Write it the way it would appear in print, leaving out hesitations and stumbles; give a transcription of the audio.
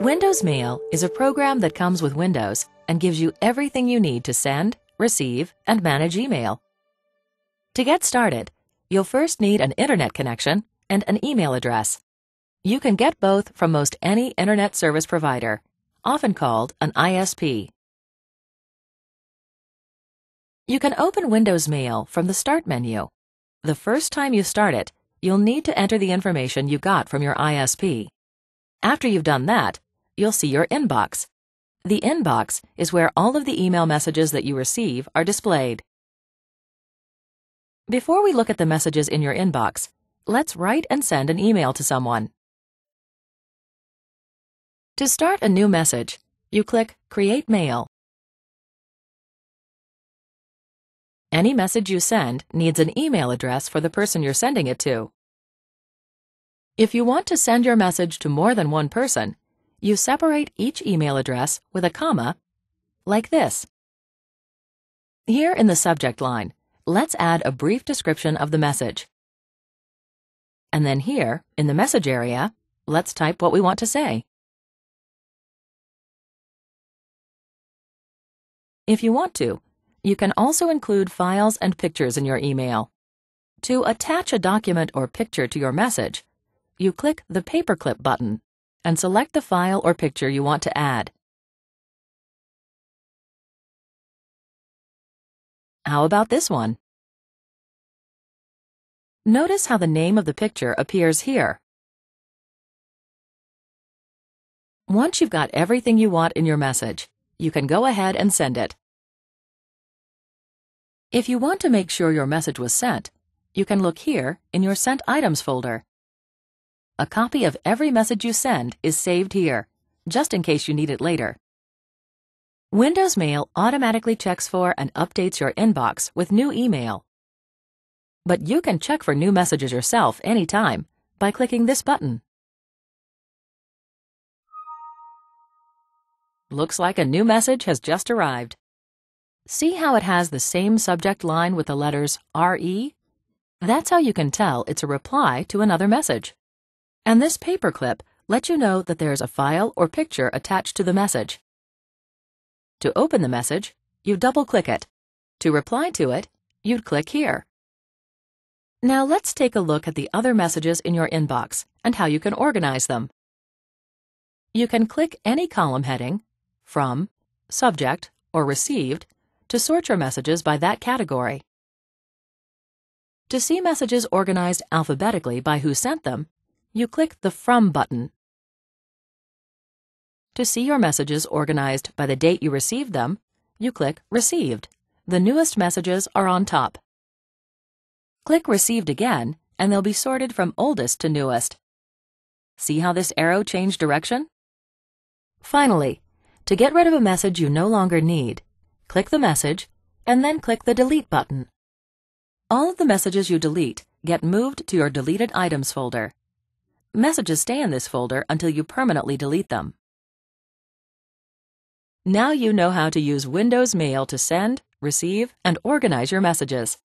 Windows Mail is a program that comes with Windows and gives you everything you need to send, receive, and manage email. To get started, you'll first need an internet connection and an email address. You can get both from most any internet service provider, often called an ISP. You can open Windows Mail from the Start menu. The first time you start it, you'll need to enter the information you got from your ISP. After you've done that, you'll see your inbox. The inbox is where all of the email messages that you receive are displayed. Before we look at the messages in your inbox, let's write and send an email to someone. To start a new message, you click Create Mail. Any message you send needs an email address for the person you're sending it to. If you want to send your message to more than one person, you separate each email address with a comma, like this. Here in the subject line, let's add a brief description of the message. And then here, in the message area, let's type what we want to say. If you want to, you can also include files and pictures in your email. To attach a document or picture to your message, you click the paperclip button and select the file or picture you want to add. How about this one? Notice how the name of the picture appears here. Once you've got everything you want in your message, you can go ahead and send it. If you want to make sure your message was sent, you can look here in your Sent Items folder. A copy of every message you send is saved here, just in case you need it later. Windows Mail automatically checks for and updates your inbox with new email. But you can check for new messages yourself anytime by clicking this button. Looks like a new message has just arrived. See how it has the same subject line with the letters RE? That's how you can tell it's a reply to another message. And this paperclip lets you know that there's a file or picture attached to the message. To open the message, you double-click it. To reply to it, you'd click here. Now let's take a look at the other messages in your inbox and how you can organize them. You can click any column heading, From, Subject, or Received, to sort your messages by that category. To see messages organized alphabetically by who sent them, you click the From button. To see your messages organized by the date you received them, you click Received. The newest messages are on top. Click Received again, and they'll be sorted from oldest to newest. See how this arrow changed direction? Finally, to get rid of a message you no longer need, click the message, and then click the Delete button. All of the messages you delete get moved to your Deleted Items folder. Messages stay in this folder until you permanently delete them. Now you know how to use Windows Mail to send, receive, and organize your messages.